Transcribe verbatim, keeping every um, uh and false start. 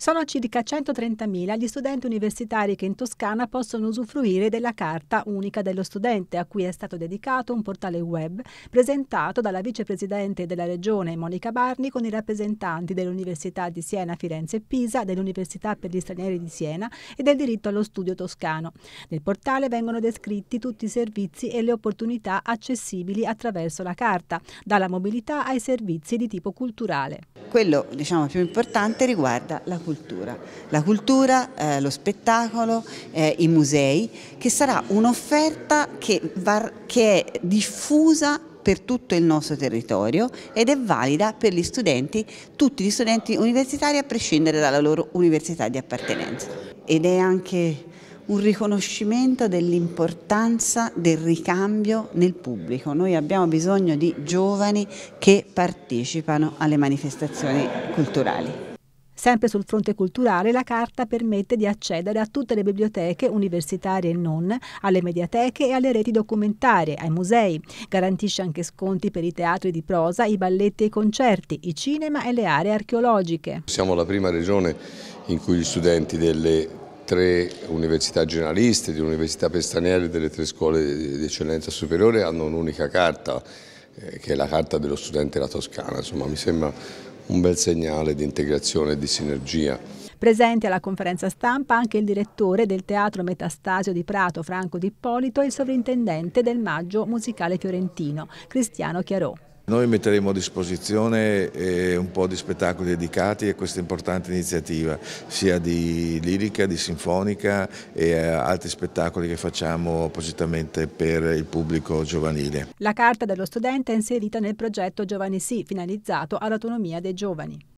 Sono circa centotrentamila gli studenti universitari che in Toscana possono usufruire della Carta unica dello studente, a cui è stato dedicato un portale web presentato dalla vicepresidente della Regione Monica Barni con i rappresentanti dell'Università di Siena, Firenze e Pisa, dell'Università per gli Stranieri di Siena e del diritto allo studio toscano. Nel portale vengono descritti tutti i servizi e le opportunità accessibili attraverso la Carta, dalla mobilità ai servizi di tipo culturale. Quello, diciamo, più importante riguarda la cultura, la cultura, eh, lo spettacolo, eh, i musei, che sarà un'offerta che, che è diffusa per tutto il nostro territorio ed è valida per gli studenti, tutti gli studenti universitari a prescindere dalla loro università di appartenenza. Ed è anche un riconoscimento dell'importanza del ricambio nel pubblico. Noi abbiamo bisogno di giovani che partecipano alle manifestazioni culturali. Sempre sul fronte culturale, la Carta permette di accedere a tutte le biblioteche universitarie e non, alle mediateche e alle reti documentarie, ai musei. Garantisce anche sconti per i teatri di prosa, i balletti e i concerti, i cinema e le aree archeologiche. Siamo la prima regione in cui gli studenti delle tre università generaliste, di università per stranieri e delle tre scuole di eccellenza superiore hanno un'unica carta, eh, che è la Carta dello studente della Toscana. Insomma, mi sembra un bel segnale di integrazione e di sinergia. Presenti alla conferenza stampa anche il direttore del Teatro Metastasio di Prato, Franco Di Ippolito, e il sovrintendente del Maggio Musicale Fiorentino, Cristiano Chiarò. Noi metteremo a disposizione un po' di spettacoli dedicati a questa importante iniziativa, sia di lirica, di sinfonica e altri spettacoli che facciamo appositamente per il pubblico giovanile. La Carta dello studente è inserita nel progetto Giovani Sì, finalizzato all'autonomia dei giovani.